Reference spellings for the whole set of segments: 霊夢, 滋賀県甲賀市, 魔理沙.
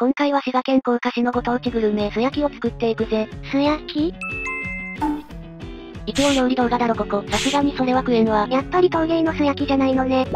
今回は滋賀県甲賀市のご当地グルメ素焼きを作っていくぜ。素焼き？一応料理動画だろここ。さすがにそれは食えんわ。やっぱり陶芸の素焼きじゃないのね。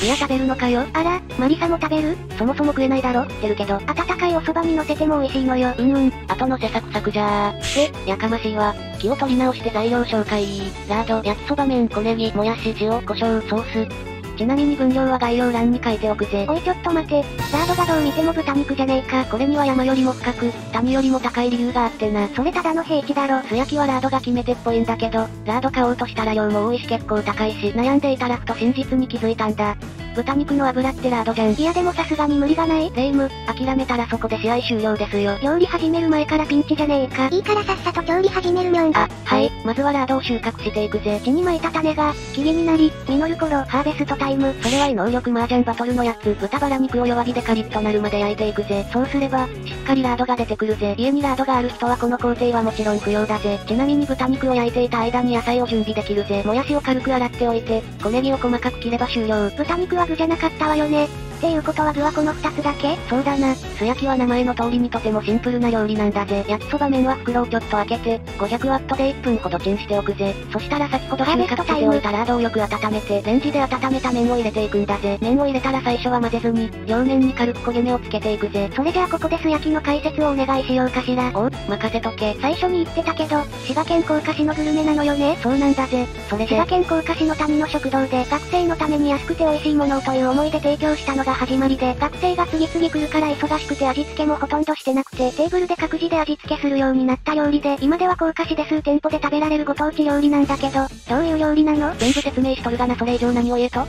いや食べるのかよ。あら、マリサも食べる？そもそも食えないだろ。言ってるけど。温かいお蕎麦に乗せても美味しいのよ。うんうん。後乗せサクサクじゃー。やかましいわ。気を取り直して材料紹介。ラード、焼きそば麺、小ネギ、もやし、塩、胡椒、ソース。ちなみに分量は概要欄に書いておくぜ。おいちょっと待て、ラードがどう見ても豚肉じゃねえか。これには山よりも深く、谷よりも高い理由があってな。それただの平地だろ。素焼きはラードが決め手っぽいんだけど、ラード買おうとしたら量も多いし結構高いし、悩んでいたらふと真実に気づいたんだ。豚肉の油ってラードじゃん。いやでもさすがに無理がない？霊夢、諦めたらそこで試合終了ですよ。料理始める前からピンチじゃねえか。いいからさっさと調理始めるみょん。あ、はい。まずはラードを収穫していくぜ。地に撒いた種が、霧になり、実る頃、ハーベストタイム。それは異能力麻雀バトルのやつ。豚バラ肉を弱火でカリッとなるまで焼いていくぜ。そうすれば、しっかりラードが出てくるぜ。家にラードがある人はこの工程はもちろん不要だぜ。ちなみに豚肉を焼いていた間に野菜を準備できるぜ。もやしを軽く洗っておいて、小ネギを細かく切れば終了。豚肉は具じゃなかったわよね。っていうことは具はこの2つだけ？そうだな。素焼きは名前の通りにとてもシンプルな料理なんだぜ。焼きそば麺は袋をちょっと開けて、500ワットで1分ほどチンしておくぜ。そしたら先ほど収穫しておいたラードをよく温めて、レンジで温めた麺を入れていくんだぜ。麺を入れたら最初は混ぜずに、両面に軽く焦げ目をつけていくぜ。それじゃあここで素焼きの解説をお願いしようかしら。おう、任せとけ。最初に言ってたけど、滋賀県甲賀市のグルメなのよね。そうなんだぜ。それで、滋賀県甲賀市の谷の食堂で、学生のために安くて美味しいものをという思いで提供したのが始まりで、学生が次々来るから忙しくて味付けもほとんどしてなくて、テーブルで各自で味付けするようになった料理で、今では甲賀市で数店舗で食べられるご当地料理なんだけど、どういう料理なの？全部説明しとるがな、それ以上何を言えと？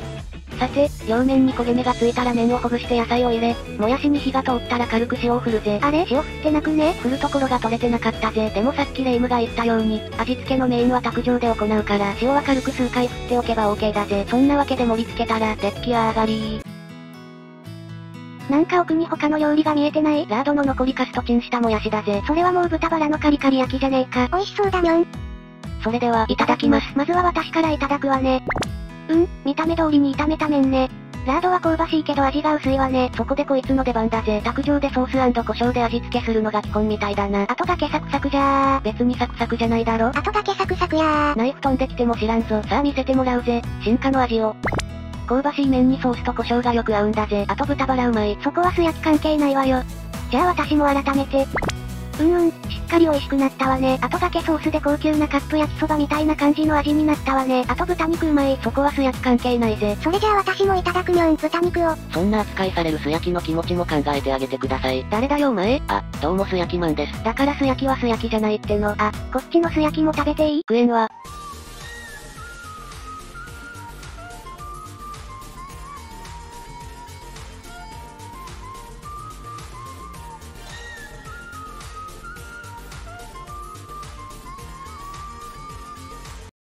さて、両面に焦げ目がついたら麺をほぐして野菜を入れ、もやしに火が通ったら軽く塩を振るぜ。あれ？塩振ってなくね？振るところが取れてなかったぜ。でもさっき霊夢が言ったように、味付けのメインは卓上で行うから、塩は軽く数回振っておけば OK だぜ。そんなわけで盛り付けたら、出来上がりー。なんか奥に他の料理が見えてない？ラードの残りカスとチンしたもやしだぜ。それはもう豚バラのカリカリ焼きじゃねえか。美味しそうだにょん。それでは、いただきます。まずは私からいただくわね。うん、見た目通りに炒めた麺ね。ラードは香ばしいけど味が薄いわね。そこでこいつの出番だぜ。卓上でソース&胡椒で味付けするのが基本みたいだな。後だけサクサクじゃー。別にサクサクじゃないだろ。後だけサクサクやー。ナイフ飛んできても知らんぞ。さあ見せてもらうぜ。進化の味を。香ばしい麺にソースと胡椒がよく合うんだぜ。あと豚バラうまい。そこは素焼き関係ないわよ。じゃあ私も改めて。うんうん、しっかり美味しくなったわね。あとだけソースで高級なカップ焼きそばみたいな感じの味になったわね。あと豚肉うまい。そこは素焼き関係ないぜ。それじゃあ私もいただくにょん、豚肉を。そんな扱いされる素焼きの気持ちも考えてあげてください。誰だよお前。あ、どうも素焼きマンです。だから素焼きは素焼きじゃないっての。あ、こっちの素焼きも食べていい？食えんわ。